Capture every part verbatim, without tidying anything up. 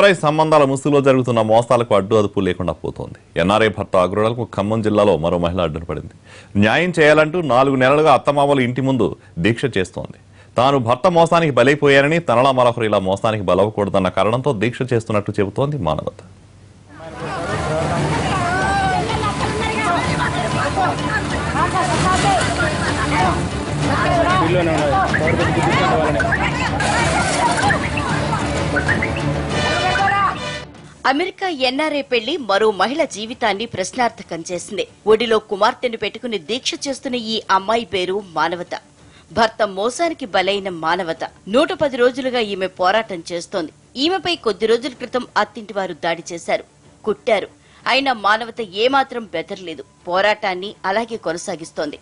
NRI సంబంధాల ముసుగులో జరుగుతున్న మోసాలకు అడ్డు అదుపు లేకుండా పోతోంది. ఎన్ఆర్ఐ భర్త అగ్రోలకు ఖమ్మం జిల్లాలో మరో మహిళ అడ్డుపడింది. న్యాయం చేయాలంటూ నాలుగు నెలలుగా అత్తమామలు ఇంటి ముందు దీక్ష చేస్తోంది. తాను భర్త మోసానికి బలైపోయారని, తనలా మరొకరు ఇలా మోసానికి బలవకూడదన్న కారణంతో దీక్ష చేస్తున్నట్లు చెబుతోంది మానవత. అమెరికా ఎన్ఆర్ఐ పెళ్లి మరో మహిళ జీవితాన్ని ప్రశ్నార్థకం చేసింది. ఒడిలో కుమార్తెను పెట్టుకుని దీక్ష చేస్తున్న ఈ అమ్మాయి పేరు మానవత. భర్త మోసానికి బలైన మానవత నూట పది రోజులుగా ఈమె పోరాటం చేస్తోంది. ఈమెపై కొద్ది రోజుల క్రితం అత్తింటి వారు దాడి చేశారు, కుట్టారు. అయినా మానవత ఏమాత్రం బెదరలేదు. పోరాటాన్ని అలాగే కొనసాగిస్తోంది.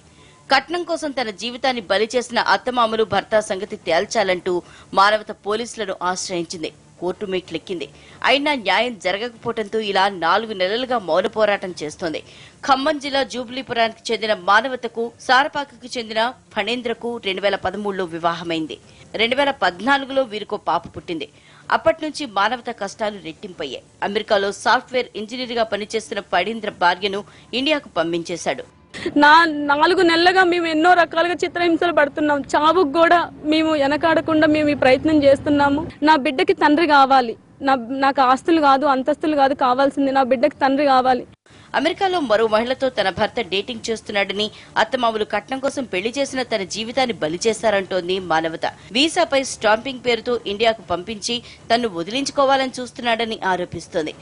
కట్నం కోసం తన జీవితాన్ని బలి చేసిన అత్తమామలు భర్త సంగతి తేల్చాలంటూ మానవత పోలీసులను ఆశ్రయించింది. కోర్టు మెట్లెక్కింది. అయినా న్యాయం జరగకపోవడంతో ఇలా నాలుగు నెలలుగా మౌన పోరాటం చేస్తోంది. ఖమ్మం జిల్లా జూబ్లీపురానికి చెందిన మానవతకు, సారపాకకు చెందిన ఫణేంద్రకు రెండు వేల పదమూడులో వివాహమైంది. రెండు వేల పద్నాలుగులో వీరికో పాప పుట్టింది. అప్పటి నుంచి మానవత కష్టాలు రెట్టింపయ్యాయి. అమెరికాలో సాఫ్ట్వేర్ ఇంజనీర్ గా పనిచేస్తున్న ఫణేంద్ర భార్యను ఇండియాకు పంపించేశాడు. నా నాలుగు నెలలుగా మేము ఎన్నో రకాలుగా చిత్రహింసలు పడుతున్నాం. చావుకు కూడా మేము వెనకాడకుండా మేము ఈ ప్రయత్నం చేస్తున్నాము. నా బిడ్డకి తండ్రి కావాలి. నా నాకు ఆస్తులు కాదు, అంతస్తులు కాదు కావాల్సింది. నా బిడ్డకి తండ్రి కావాలి. అమెరికాలో మరో మహిళతో తన భర్త డేటింగ్ చేస్తున్నాడని, అత్తమామలు కట్నం కోసం పెళ్లి చేసిన తన జీవితాన్ని బలి చేశారంటోంది మానవత. వీసాపై స్టాంపింగ్ పేరుతో ఇండియాకు పంపించి తను వదిలించుకోవాలని చూస్తున్నాడని ఆరోపిస్తోంది.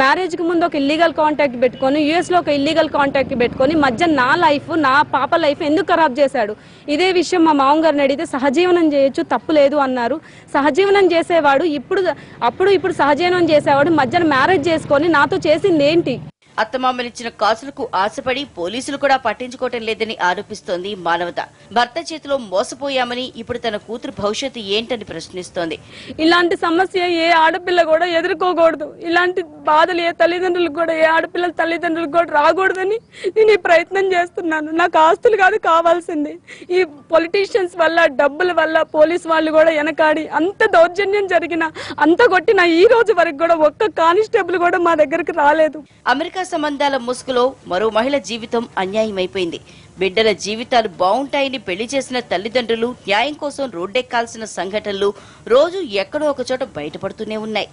మ్యారేజ్ కు ముందు ఒక ఇల్లీగల్ కాంటాక్ట్ పెట్టుకొని, యూఎస్ లో ఒక ఇల్లీగల్ కాంటాక్ట్ పెట్టుకొని మధ్య నా లైఫ్, నా పాప లైఫ్ ఎందుకు ఖరాబ్ చేశాడు? ఇదే విషయం మా మామగారిని అడిగితే సహజీవనం చేయొచ్చు, తప్పు లేదు అన్నారు. సహజీవనం చేసేవాడు ఇప్పుడు అప్పుడు ఇప్పుడు సహజీవనం చేసేవాడు మధ్యన మ్యారేజ్ చేసుకొని నాతో చేసింది ఏంటి? అత్తమామలిచ్చిన కాసులకు ఆశపడి పోలీసులు కూడా పట్టించుకోవటం లేదని ఆరోపిస్తోంది మానవత. భర్త చేతిలో మోసపోయామని, ఇప్పుడు తన కూతురు భవిష్యత్తు ఏంటని ప్రశ్నిస్తోంది. ఇలాంటి సమస్య ఏ ఆడపిల్ల కూడా ఎదుర్కోకూడదు. ఇలాంటి బాధలు ఏ తల్లిదండ్రులకు కూడా, ఏ ఆడపిల్లల తల్లిదండ్రులకు కూడా రాకూడదని నేను ఈ ప్రయత్నం చేస్తున్నాను. నాకు ఆస్తులు కాదు కావాల్సింది. ఈ పొలిటీషియన్స్ వల్ల, డబ్బుల వల్ల పోలీసు వాళ్ళు కూడా వెనకాడి అంత దౌర్జన్యం జరిగిన, అంత కొట్టిన ఈ రోజు వరకు కూడా ఒక్క కానిస్టేబుల్ కూడా మా దగ్గరకు రాలేదు. అమెరికా సంబంధాల ముసుగులో మరో మహిళ జీవితం అన్యాయమైపోయింది. బిడ్డల జీవితాలు బాగుంటాయని పెళ్లి చేసిన తల్లిదండ్రులు న్యాయం కోసం రోడ్డెక్కాల్సిన సంఘటనలు రోజు ఎక్కడో ఒకచోట బయటపడుతూనే ఉన్నాయి.